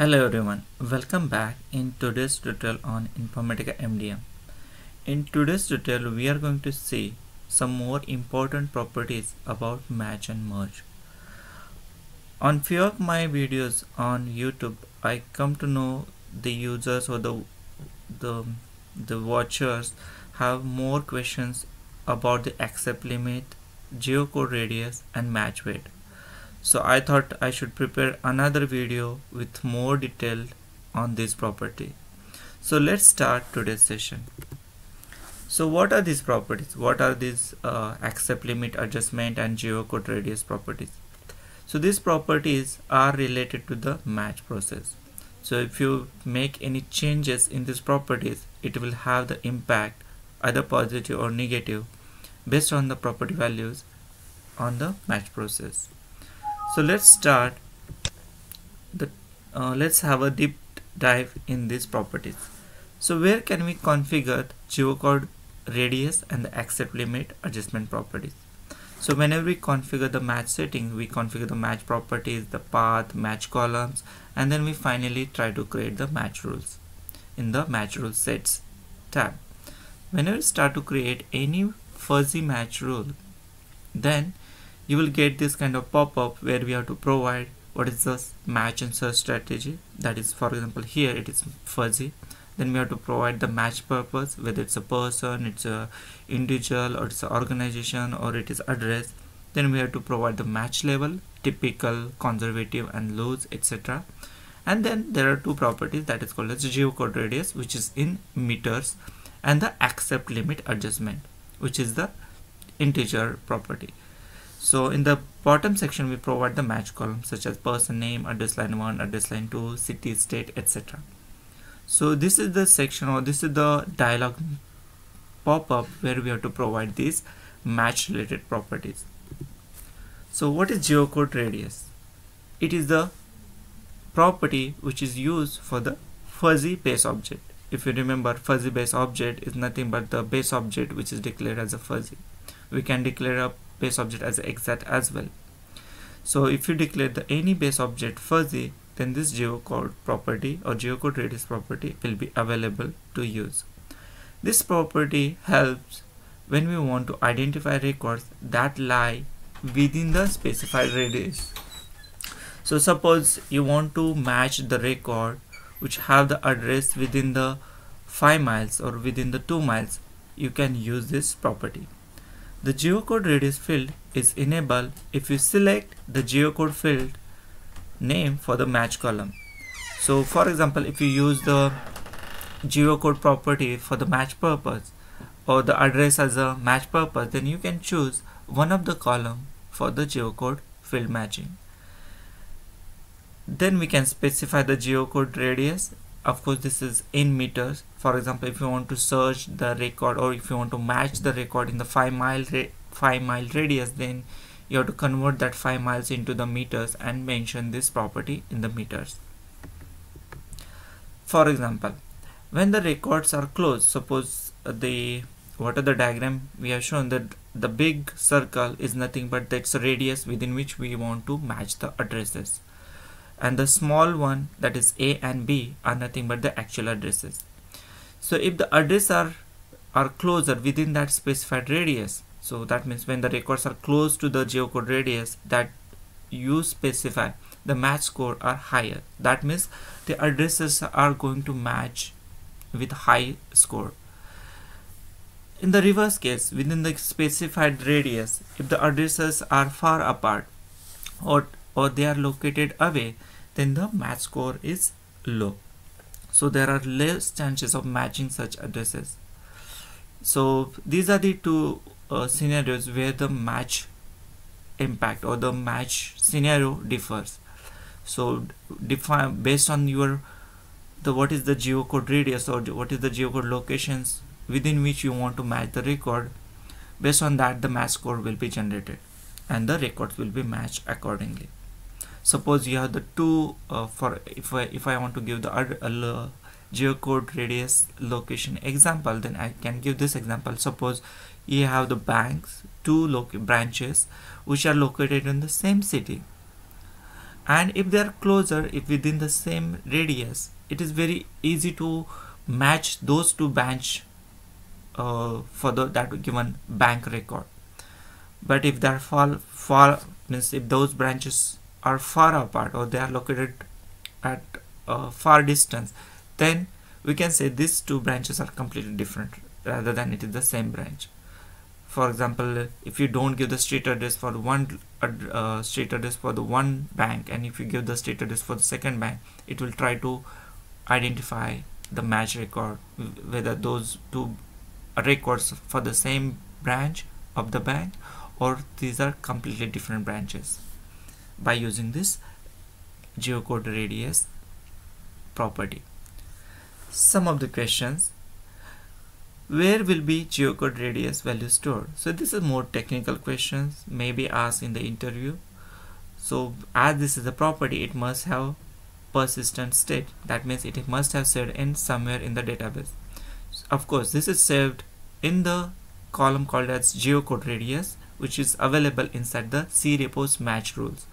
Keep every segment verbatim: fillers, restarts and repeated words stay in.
Hello everyone, welcome back. In today's tutorial on Informatica M D M, in today's tutorial we are going to see some more important properties about match and merge. On few of my videos on YouTube, I come to know the users or the the, the watchers have more questions about the accept limit, geocode radius and match weight. So I thought I should prepare another video with more detail on this property. So let's start today's session. So what are these properties? What are these uh, accept limit adjustment and geocode radius properties? So these properties are related to the match process. So if you make any changes in these properties, it will have the impact either positive or negative based on the property values on the match process. So let's start the uh, let's have a deep dive in these properties. So where can we configure geocode radius and the accept limit adjustment properties? So whenever we configure the match setting, we configure the match properties, the path, match columns, and then we finally try to create the match rules in the match rule sets tab. Whenever we start to create any fuzzy match rule, then you will get this kind of pop-up where we have to provide what is the match and search strategy. That is, for example, here it is fuzzy. Then we have to provide the match purpose, whether it's a person, it's a individual, or it's an organization, or it is address. Then we have to provide the match level, typical, conservative and loose, et cetera. And then there are two properties, that is called as geocode radius, which is in meters, and the accept limit adjustment, which is the integer property. So in the bottom section we provide the match columns such as person name, address line one, address line two, city, state, et cetera. So this is the section, or this is the dialog pop-up where we have to provide these match related properties. So what is geocode radius? It is the property which is used for the fuzzy base object. If you remember, fuzzy base object is nothing but the base object which is declared as a fuzzy. We can declare a base object as exact as well. So if you declare the any base object fuzzy, then this geocode property or geocode radius property will be available to use. This property helps when we want to identify records that lie within the specified radius. So suppose you want to match the record which have the address within the five miles or within the two miles, you can use this property. The geocode radius field is enabled if you select the geocode field name for the match column. So for example, if you use the geocode property for the match purpose or the address as a match purpose, then you can choose one of the column for the geocode field matching. Then we can specify the geocode radius. Of course, this is in meters. For example, if you want to search the record or if you want to match the record in the five mile five mile radius, then you have to convert that five miles into the meters and mention this property in the meters. For example, when the records are closed, suppose the what are the diagram we have shown, that the big circle is nothing but that's a radius within which we want to match the addresses. And the small one, that is A and B, are nothing but the actual addresses. So if the addresses are, are closer within that specified radius, so that means when the records are close to the geocode radius that you specify, the match score are higher. That means the addresses are going to match with high score. In the reverse case, within the specified radius, if the addresses are far apart or or they are located away, then the match score is low. So there are less chances of matching such addresses. So these are the two uh, scenarios where the match impact or the match scenario differs. So define based on your the what is the geocode radius or what is the geocode locations within which you want to match the record, based on that the match score will be generated and the records will be matched accordingly. Suppose you have the two uh, for if I, if I want to give the uh, geocode radius location example, then I can give this example. Suppose you have the banks, two branches which are located in the same city, and if they are closer, if within the same radius, it is very easy to match those two bands uh, for the, that given bank record. But if they are far, far means if those branches are far apart or they are located at a far distance, then we can say these two branches are completely different rather than it is the same branch. For example, if you don't give the street address for one uh, street address for the one bank, and if you give the street address for the second bank, it will try to identify the match record, whether those two records for the same branch of the bank or these are completely different branches, by using this geocode radius property. Some of the questions: where will be geocode radius value stored? So this is more technical questions, maybe asked in the interview. So as this is a property, it must have persistent state. That means it must have saved in somewhere in the database. So of course, this is saved in the column called as geocode radius, which is available inside the C-Repos match rules.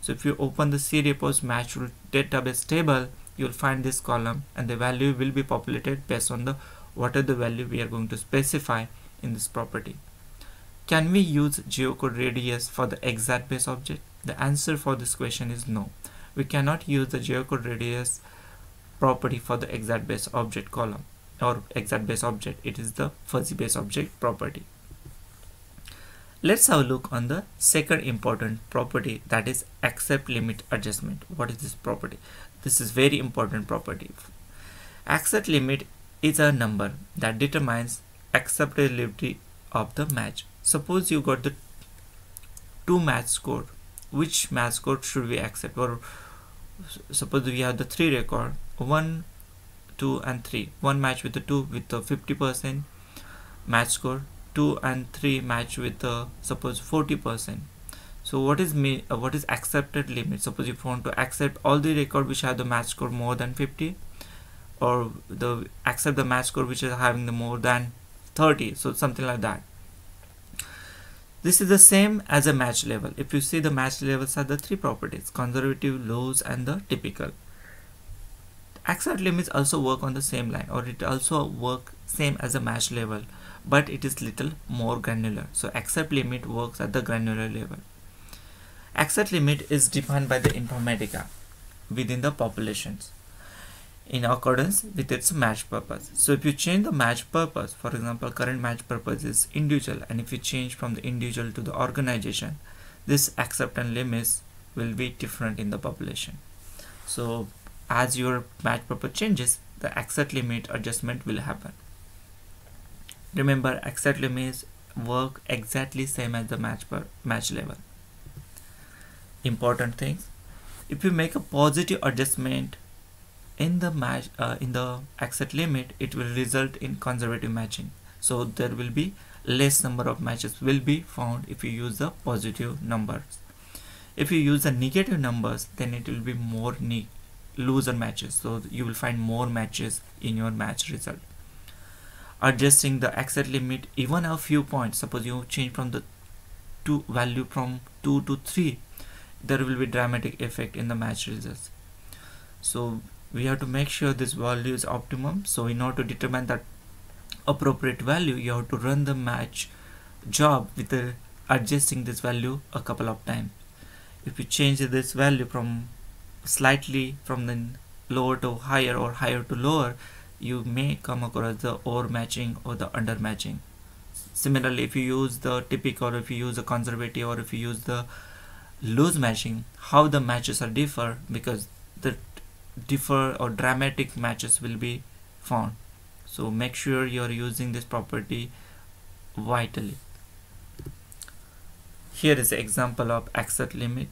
So if you open the C-Repos match rule database table, you'll find this column, and the value will be populated based on the what are the value we are going to specify in this property. Can we use geocode radius for the exact base object? The answer for this question is no. We cannot use the geocode radius property for the exact base object column or exact base object. It is the fuzzy base object property. Let's have a look on the second important property, that is accept limit adjustment. What is this property? This is very important property. Accept limit is a number that determines acceptability of the match. Suppose you got the two match score, which match score should we accept? Or suppose we have the three record, one, two and three. One match with the two with the fifty percent match score, two and three match with the suppose forty percent. So what is me uh, what is accepted limit? Suppose you want to accept all the record which have the match score more than fifty, or the accept the match score which is having the more than thirty, so something like that. This is the same as a match level. If you see, the match levels are the three properties: conservative, lows and the typical. Accept limits also work on the same line, or it also work same as a match level, but it is little more granular. So accept limit works at the granular level. Accept limit is defined by the Informatica within the populations, in accordance with its match purpose. So if you change the match purpose, for example, current match purpose is individual, and if you change from the individual to the organization, this acceptance limits will be different in the population. So as your match purpose changes, the accept limit adjustment will happen. Remember, accept limits work exactly same as the match per match level. Important things: if you make a positive adjustment in the match uh, in the accept limit, it will result in conservative matching. So there will be less number of matches will be found if you use the positive numbers. If you use the negative numbers, then it will be more ne loser matches. So you will find more matches in your match result. Adjusting the accept limit even a few points. Suppose you change from the two value from two to three, there will be dramatic effect in the match results. So we have to make sure this value is optimum. So in order to determine that appropriate value, you have to run the match job with uh, adjusting this value a couple of times. If you change this value from slightly from the lower to higher or higher to lower, you may come across the over matching or the under matching. Similarly, if you use the typical, or if you use the conservative, or if you use the loose matching, how the matches are differ, because the differ or dramatic matches will be found. So make sure you are using this property vitally. Here is an example of accept limit.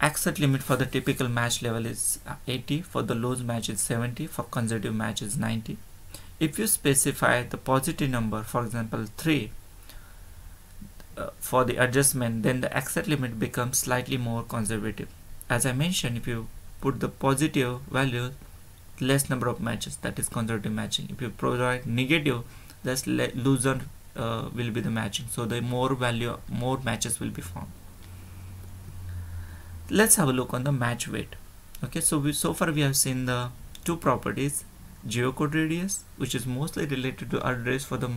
Accept limit for the typical match level is eighty, for the lows match is seventy, for conservative match is ninety. If you specify the positive number, for example three, uh, for the adjustment, then the accept limit becomes slightly more conservative. As I mentioned, if you put the positive value, less number of matches, that is conservative matching. If you provide negative, less loser uh, will be the matching. So the more value, more matches will be found. Let's have a look on the match weight. Okay, so we so far we have seen the two properties, geocode radius, which is mostly related to address for the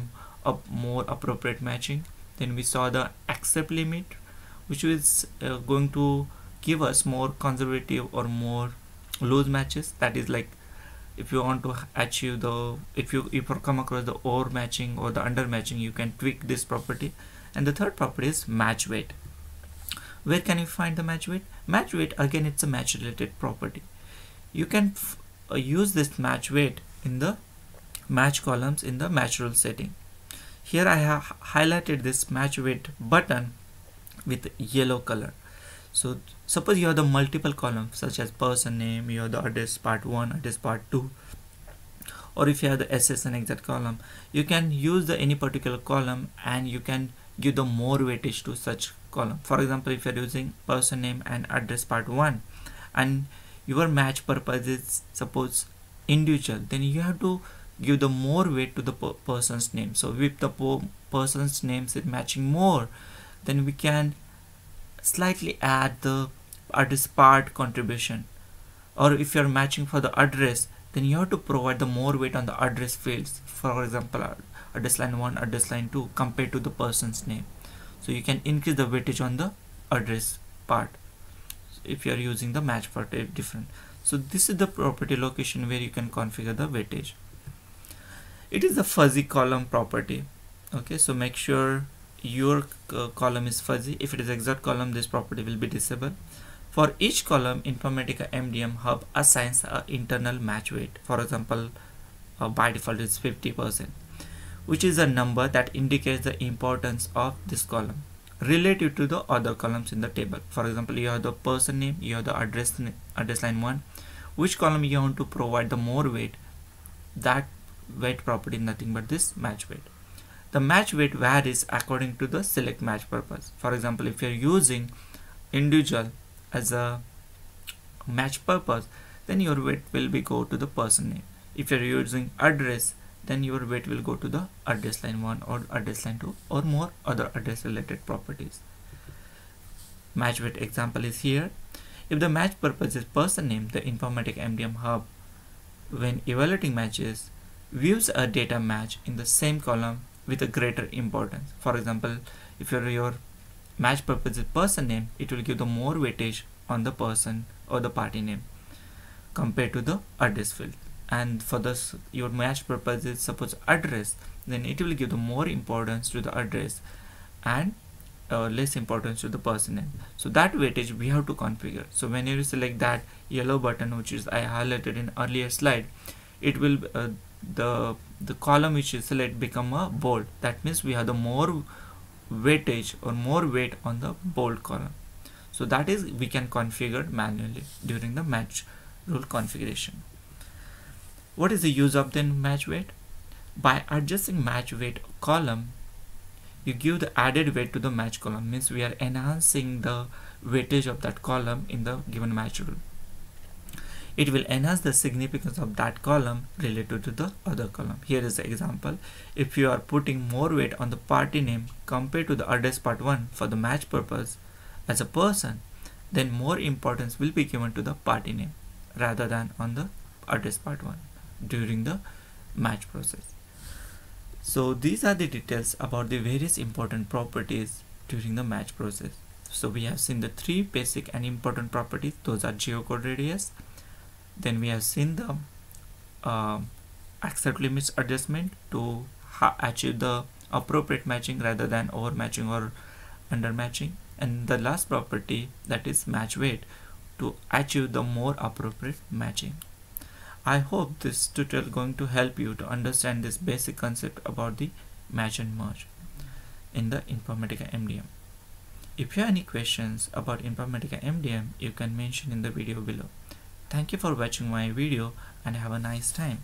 up more appropriate matching. Then we saw the accept limit, which is uh, going to give us more conservative or more loose matches. That is like if you want to achieve the if you if you come across the over matching or the under matching, you can tweak this property. And the third property is match weight. Where can you find the match weight? Match weight, again, it's a match related property. You can f uh, use this match weight in the match columns in the match rule setting. Here I have highlighted this match weight button with yellow color. So suppose you have the multiple columns such as person name, you have the address part one, address part two, or if you have the S S and exact column, you can use the any particular column and you can give the more weightage to such column. For example, if you're using person name and address part one and your match purpose is suppose individual, then you have to give the more weight to the per person's name. So with the per person's names is matching more, then we can slightly add the address part contribution. Or if you're matching for the address, then you have to provide the more weight on the address fields, for example address line one, address line two, compared to the person's name. So you can increase the weightage on the address part if you are using the match part different. So this is the property location where you can configure the weightage. It is the fuzzy column property. Okay, so make sure your uh, column is fuzzy. If it is exact column, this property will be disabled. For each column, Informatica M D M Hub assigns an internal match weight. For example, uh, by default it's fifty percent, which is a number that indicates the importance of this column relative to the other columns in the table. For example, you have the person name, you have the address name, address line one. Which column you want to provide the more weight? That weight property, nothing but this match weight. The match weight varies according to the select match purpose. For example, if you're using individual as a match purpose, then your weight will be go to the person name. If you're using address, then your weight will go to the address line one or address line two or more other address related properties. Match weight example is here. If the match purpose is person name, the Informatica M D M Hub, when evaluating matches, views a data match in the same column with a greater importance. For example, if your, your match purpose is person name, it will give the more weightage on the person or the party name compared to the address field. And for this, your match purpose is suppose address, then it will give the more importance to the address and uh, less importance to the person name. So that weightage we have to configure. So when you select that yellow button, which is I highlighted in earlier slide, it will uh, the the column which is select become a bold. That means we have the more weightage or more weight on the bold column. So that is we can configure manually during the match rule configuration. What is the use of then match weight? By adjusting match weight column, you give the added weight to the match column. Means we are enhancing the weightage of that column in the given match rule. It will enhance the significance of that column related to the other column. Here is the example. If you are putting more weight on the party name compared to the address part one for the match purpose as a person, then more importance will be given to the party name rather than on the address part one during the match process. So these are the details about the various important properties during the match process. So we have seen the three basic and important properties. Those are geocode radius. Then we have seen the uh, accept limits adjustment to achieve the appropriate matching rather than over matching or under matching. And the last property, that is match weight, to achieve the more appropriate matching. I hope this tutorial is going to help you to understand this basic concept about the match and merge in the Informatica M D M. If you have any questions about Informatica M D M, you can mention in the video below. Thank you for watching my video and have a nice time.